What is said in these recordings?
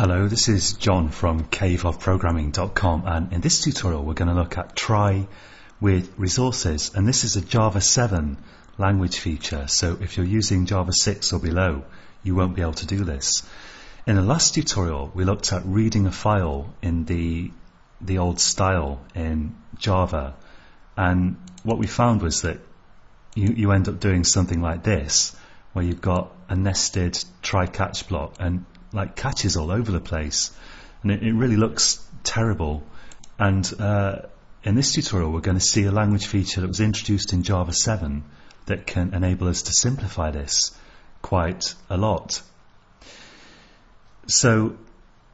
Hello, this is John from caveofprogramming.com, and in this tutorial we're going to look at try with resources, and this is a Java 7 language feature, so if you're using Java 6 or below you won't be able to do this. In the last tutorial we looked at reading a file in the old style in Java, and what we found was that you end up doing something like this where you've got a nested try-catch block and like catches all over the place, and it really looks terrible. And in this tutorial we're going to see a language feature that was introduced in Java 7 that can enable us to simplify this quite a lot. So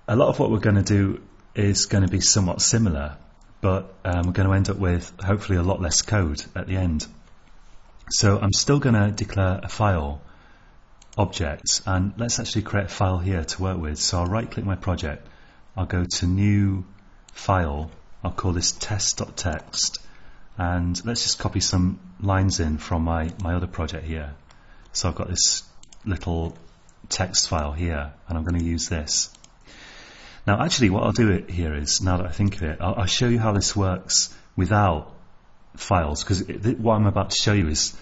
a lot of what we're going to do is going to be somewhat similar, but we're going to end up with hopefully a lot less code at the end. So I'm still going to declare a file objects, and let's actually create a file here to work with. So I'll right click my project, I'll go to new file, I'll call this test.txt, and let's just copy some lines in from my other project here. So I've got this little text file here, and I'm going to use this. Now actually what I'll do it here is, now that I think of it, I'll show you how this works without files, because what I'm about to show you is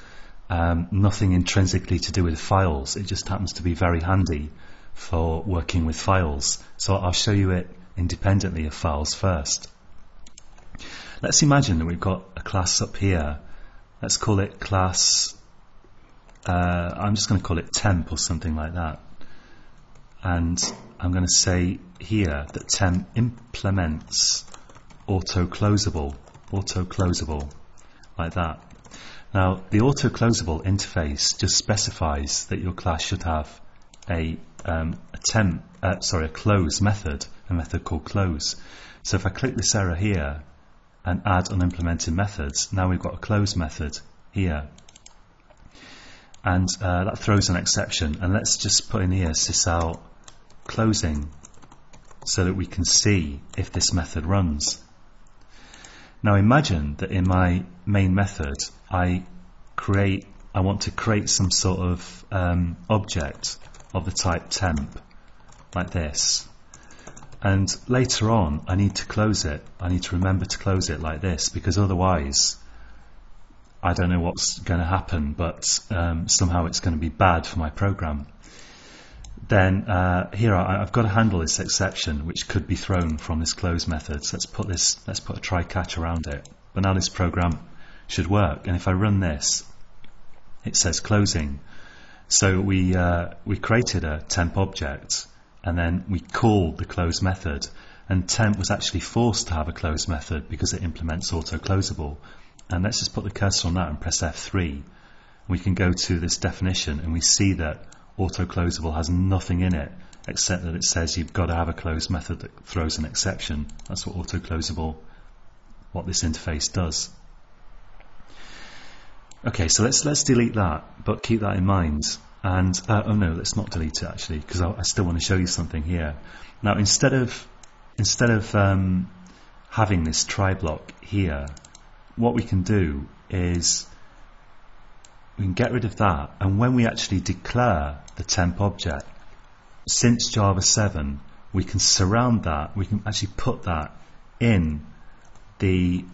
nothing intrinsically to do with files. It just happens to be very handy for working with files. So I'll show you it independently of files first. Let's imagine that we've got a class up here. Let's call it class, I'm just going to call it temp or something like that. And I'm going to say here that temp implements AutoCloseable, like that. Now, the AutoCloseable interface just specifies that your class should have a close method, a method called close. So if I click this error here and add unimplemented methods, now we've got a close method here, and that throws an exception. And let's just put in here sysout closing so that we can see if this method runs. Now imagine that in my main method I want to create some sort of object of the type temp, like this. And later on I need to close it. I need to remember to close it like this, because otherwise I don't know what's going to happen, but somehow it's going to be bad for my program. Then here I've got to handle this exception which could be thrown from this close method. So let's put a try catch around it. But now this program should work, and if I run this, it says closing. So we created a temp object, and then we called the close method, and temp was actually forced to have a close method because it implements AutoCloseable. And let's just put the cursor on that and press F3. We can go to this definition and we see that AutoCloseable has nothing in it except that it says you've got to have a close method that throws an exception. That's what AutoCloseable, what this interface does. Okay, so let's delete that, but keep that in mind. And oh no, let's not delete it actually, because I still want to show you something here. Now instead of having this try block here, what we can do is we can get rid of that, and when we actually declare the temp object, since Java 7 we can surround that, we can actually put that in the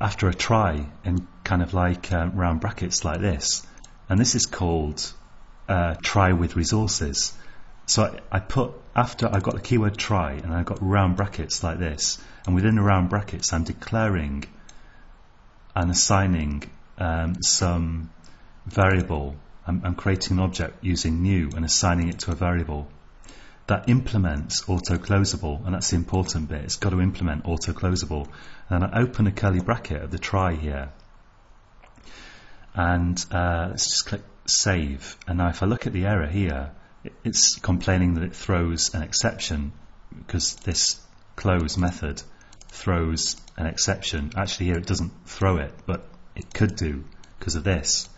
after a try, in kind of like round brackets like this, and this is called try with resources. So I put, after I got the keyword try and I got round brackets like this, and within the round brackets I'm declaring and assigning some variable. I'm creating an object using new and assigning it to a variable that implements AutoCloseable, and that's the important bit. It's got to implement AutoCloseable. And I open a curly bracket at the try here, and let's just click save. And now if I look at the error here, it's complaining that it throws an exception because this close method throws an exception. Actually here it doesn't throw it, but it could do because of this.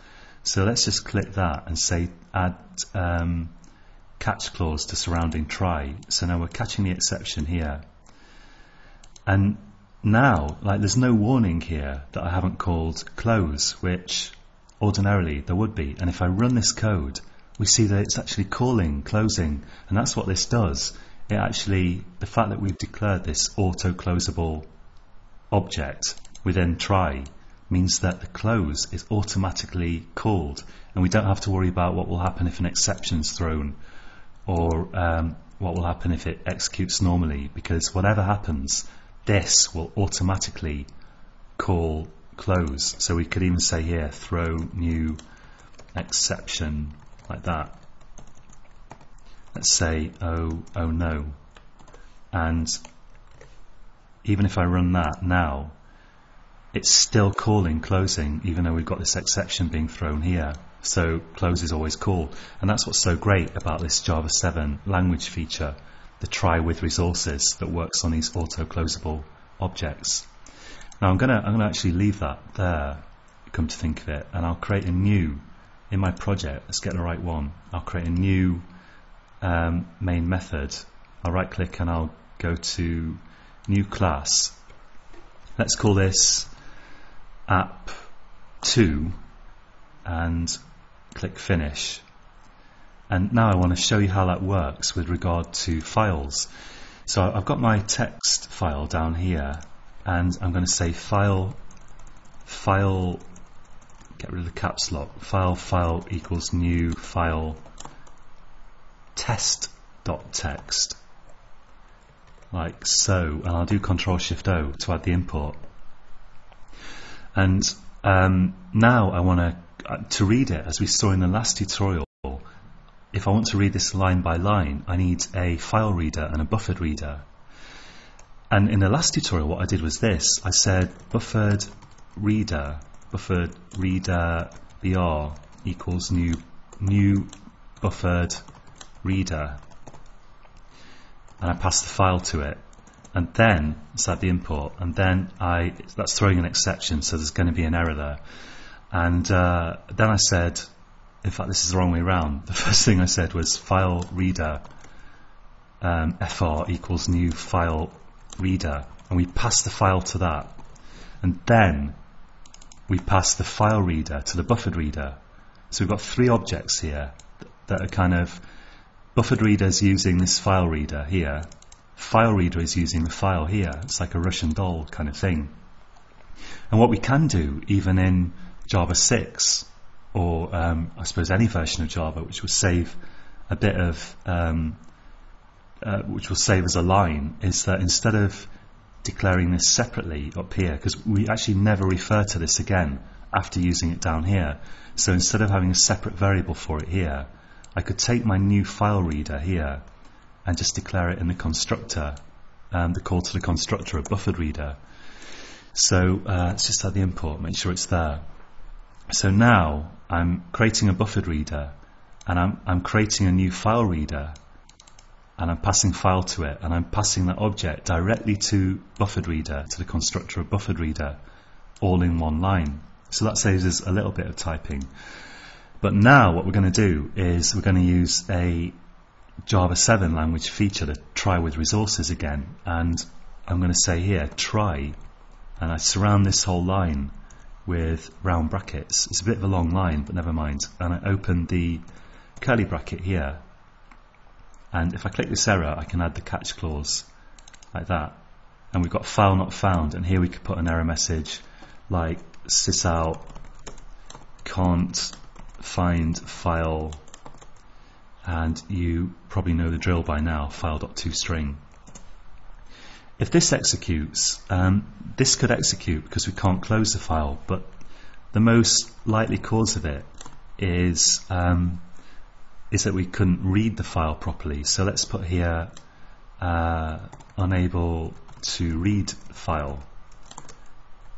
So let's just click that and say add catch clause to surrounding try. So now we're catching the exception here, and now there's no warning here that I haven't called close, which ordinarily there would be. And if I run this code, we see that it's actually calling, closing, and that's what this does. It actually, the fact that we've declared this auto-closeable object, we then try, means that the close is automatically called, and we don't have to worry about what will happen if an exception's thrown, or what will happen if it executes normally, because whatever happens, this will automatically call close. So we could even say here, throw new exception, like that. Let's say oh no, and even if I run that now, it's still calling closing, even though we've got this exception being thrown here. So close is always called, and that's what's so great about this Java 7 language feature, the try with resources that works on these auto-closeable objects. Now I'm gonna actually leave that there, come to think of it, and I'll create a new, in my project, let's get the right one, I'll create a new main method. I'll right click and I'll go to new class. Let's call this app2 and click finish. And now I want to show you how that works with regard to files. So I've got my text file down here, and I'm going to say file, get rid of the caps lock, file equals new file test.txt, like so, and I'll do Ctrl-Shift-O to add the import. And now I want to read it, as we saw in the last tutorial. If I want to read this line by line, I need a file reader and a buffered reader. And in the last tutorial, what I did was this. I said buffered reader br equals new buffered reader, and I pass the file to it, and then let's add the import, and then that's throwing an exception, so there's going to be an error there. And then I said, in fact this is the wrong way around, the first thing I said was file reader fr equals new file reader, and we pass the file to that, and then we pass the file reader to the buffered reader. So we've got three objects here that are kind of, buffered reader is using this file reader here, file reader is using the file here, it's like a Russian doll kind of thing. And what we can do, even in Java 6, or I suppose any version of Java, which will save a bit of, which will save as a line, is that instead of declaring this separately up here, because we actually never refer to this again after using it down here, so instead of having a separate variable for it here, I could take my new file reader here and just declare it in the constructor, the call to the constructor of buffered reader. So let's just add the import, make sure it's there. So now I'm creating a buffered reader, and I'm creating a new file reader, and I'm passing file to it, and I'm passing that object directly to buffered reader, to the constructor of buffered reader, all in one line. So that saves us a little bit of typing. But now what we're going to do is we're going to use a Java 7 language feature to try with resources again, and I'm going to say here try, and I surround this whole line with round brackets. It's a bit of a long line, but never mind, and I open the curly bracket here, and if I click this error I can add the catch clause like that, and we've got file not found, and here we could put an error message like sysout can't find file, and you probably know the drill by now, file.toString. If this executes, this could execute because we can't close the file, but the most likely cause of it is that we couldn't read the file properly. So let's put here unable to read file,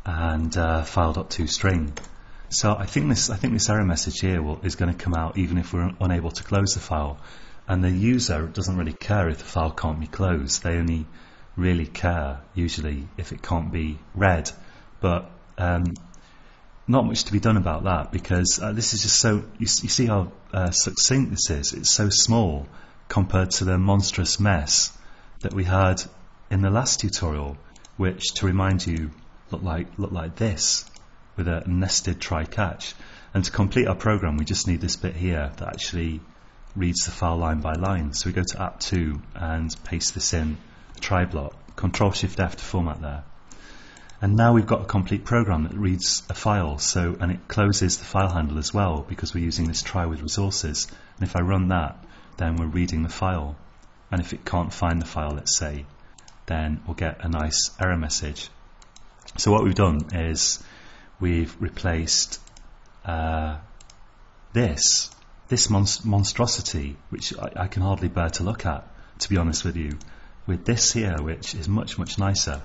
and file.toString. So I think this error message here is going to come out even if we're unable to close the file, and the user doesn't really care if the file can't be closed. They only really care usually if it can't be read. But not much to be done about that, because this is just so, you see how succinct this is. It's so small compared to the monstrous mess that we had in the last tutorial, which, to remind you, looked like this, with a nested try catch. And to complete our program, we just need this bit here that actually reads the file line by line. So we go to app2 and paste this in the try block. Ctrl-Shift-F to format there. And now we've got a complete program that reads a file, and it closes the file handle as well because we're using this try with resources. And if I run that, then we're reading the file. And if it can't find the file, let's say, then we'll get a nice error message. So what we've done is we've replaced this monstrosity, which I can hardly bear to look at, to be honest with you, with this here, which is much, much nicer.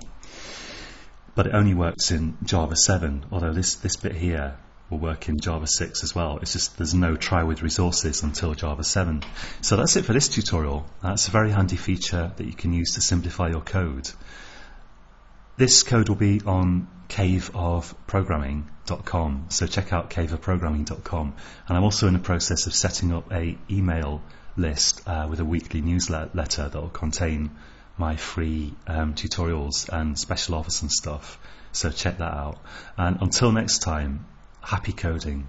But it only works in Java 7, although this bit here will work in Java 6 as well. It's just there's no try with resources until Java 7. So that's it for this tutorial. That's a very handy feature that you can use to simplify your code. This code will be on caveofprogramming.com, so check out caveofprogramming.com. And I'm also in the process of setting up an email list with a weekly newsletter that will contain my free tutorials and special offers and stuff, so check that out. And until next time, happy coding.